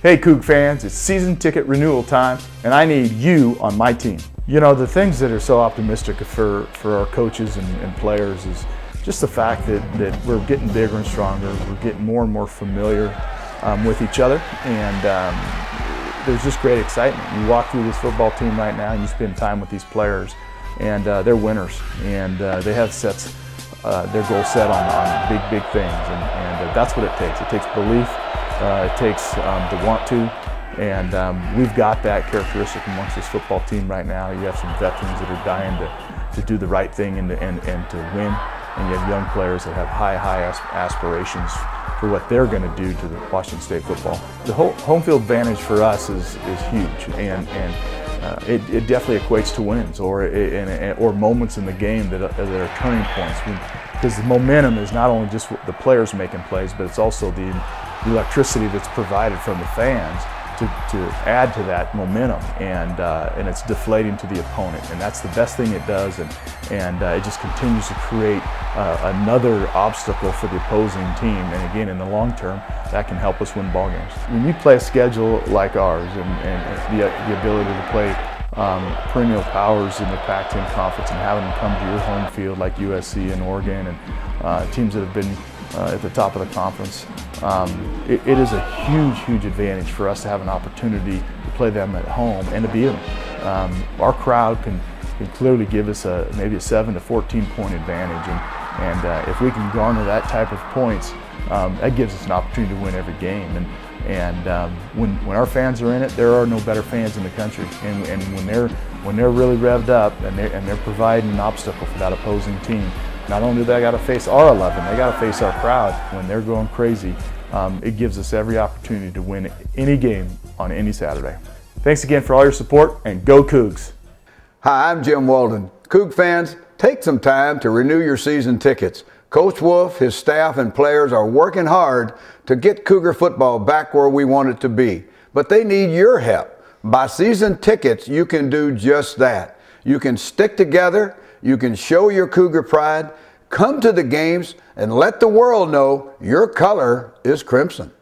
Hey Coug fans, it's season ticket renewal time and I need you on my team. You know, the things that are so optimistic for our coaches and players is just the fact that we're getting bigger and stronger, we're getting more and more familiar with each other, and there's just great excitement. You walk through this football team right now and you spend time with these players, and they're winners, and they have their goal set on big things, and that's what it takes. It takes belief. It takes the want to, and we've got that characteristic amongst this football team right now. You have some veterans that are dying to do the right thing and to win, and you have young players that have high aspirations for what they're going to do to the Washington State football. The whole home field advantage for us is huge, and it definitely equates to wins or moments in the game that are turning points. Because the momentum is not only just the players making plays, but it's also the electricity that's provided from the fans to add to that momentum, and it's deflating to the opponent, and that's the best thing it does, and it just continues to create another obstacle for the opposing team, and again, in the long term, that can help us win ball games. When you play a schedule like ours and the ability to play perennial powers in the Pac-10 conference and having them come to your home field like USC and Oregon and teams that have been at the top of the conference, it is a huge advantage for us to have an opportunity to play them at home and to beat them. Our crowd can clearly give us maybe a 7- to 14-point advantage, and if we can garner that type of points, that gives us an opportunity to win every game. And when our fans are in it, there are no better fans in the country. And when they're really revved up and they're providing an obstacle for that opposing team, not only do they got to face our 11, they got to face our crowd. When they're going crazy, it gives us every opportunity to win any game on any Saturday. Thanks again for all your support, and go Cougs! Hi, I'm Jim Walden. Coug fans, take some time to renew your season tickets. Coach Wolf, his staff, and players are working hard to get Cougar football back where we want it to be. But they need your help. By season tickets, you can do just that. You can stick together. You can show your Cougar pride. Come to the games and let the world know your color is crimson.